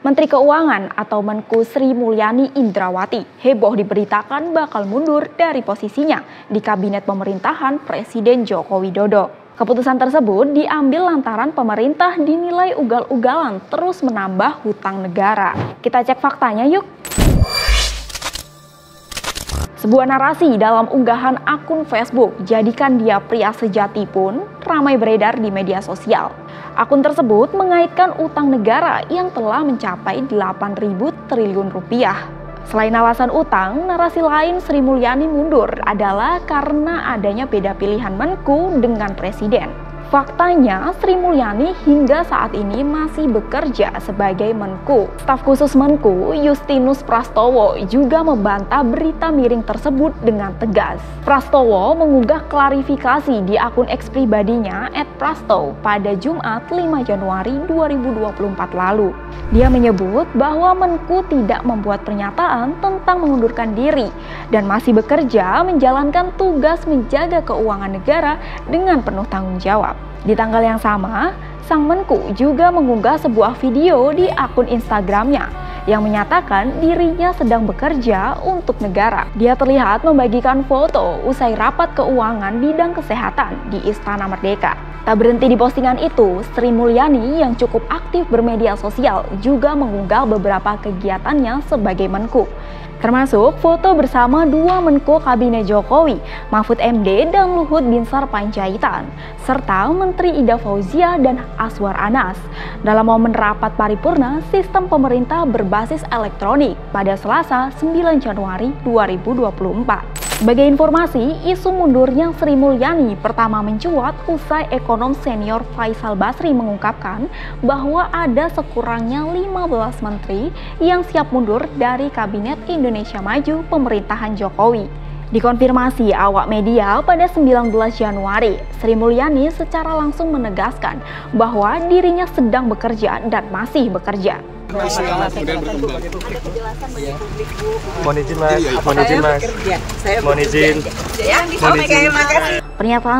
Menteri Keuangan atau Menko Sri Mulyani Indrawati heboh diberitakan bakal mundur dari posisinya di Kabinet Pemerintahan Presiden Joko Widodo. Keputusan tersebut diambil lantaran pemerintah dinilai ugal-ugalan terus menambah hutang negara. Kita cek faktanya yuk! Sebuah narasi dalam unggahan akun Facebook, "Jadikan Dia Pria Sejati" pun ramai beredar di media sosial. Akun tersebut mengaitkan utang negara yang telah mencapai 8.000 triliun rupiah. Selain alasan utang, narasi lain Sri Mulyani mundur adalah karena adanya beda pilihan Menku dengan Presiden. Faktanya, Sri Mulyani hingga saat ini masih bekerja sebagai Menku. Staf khusus Menku, Yustinus Prastowo, juga membantah berita miring tersebut dengan tegas. Prastowo mengunggah klarifikasi di akun X pribadinya @prastow pada Jumat 5 Januari 2024 lalu. Dia menyebut bahwa Menku tidak membuat pernyataan tentang mengundurkan diri dan masih bekerja menjalankan tugas menjaga keuangan negara dengan penuh tanggung jawab. Di tanggal yang sama, sang Menku juga mengunggah sebuah video di akun Instagramnya yang menyatakan dirinya sedang bekerja untuk negara. Dia terlihat membagikan foto usai rapat keuangan bidang kesehatan di Istana Merdeka. Tak berhenti di postingan itu, Sri Mulyani yang cukup aktif bermedia sosial juga mengunggah beberapa kegiatannya sebagai Menku, termasuk foto bersama dua Menko Kabinet Jokowi, Mahfud MD dan Luhut Binsar Panjaitan, serta Menteri Ida Fauzia dan Aswar Anas dalam momen rapat paripurna sistem pemerintah berbasis elektronik pada Selasa 9 Januari 2024. Sebagai informasi, isu mundurnya Sri Mulyani pertama mencuat usai ekonom senior Faisal Basri mengungkapkan bahwa ada sekurangnya 15 menteri yang siap mundur dari Kabinet Indonesia Maju pemerintahan Jokowi. Dikonfirmasi awak media pada 19 Januari, Sri Mulyani secara langsung menegaskan bahwa dirinya sedang bekerja dan masih bekerja. Pernyataan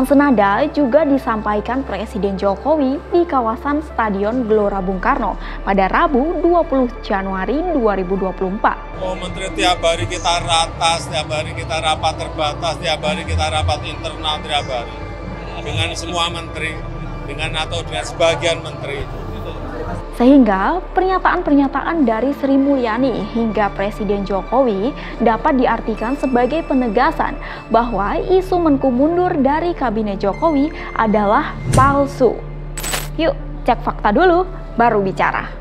senada juga disampaikan Presiden Jokowi di kawasan Stadion Gelora Bung Karno pada Rabu 20 Januari 2024. Oh, menteri tiap hari kita ratas, tiap hari kita rapat terbatas, tiap hari kita rapat internal tiap hari dengan semua menteri, dengan atau dengan sebagian menteri. Sehingga pernyataan-pernyataan dari Sri Mulyani hingga Presiden Jokowi dapat diartikan sebagai penegasan bahwa isu Menku mundur dari Kabinet Jokowi adalah palsu. Yuk, cek fakta dulu, baru bicara.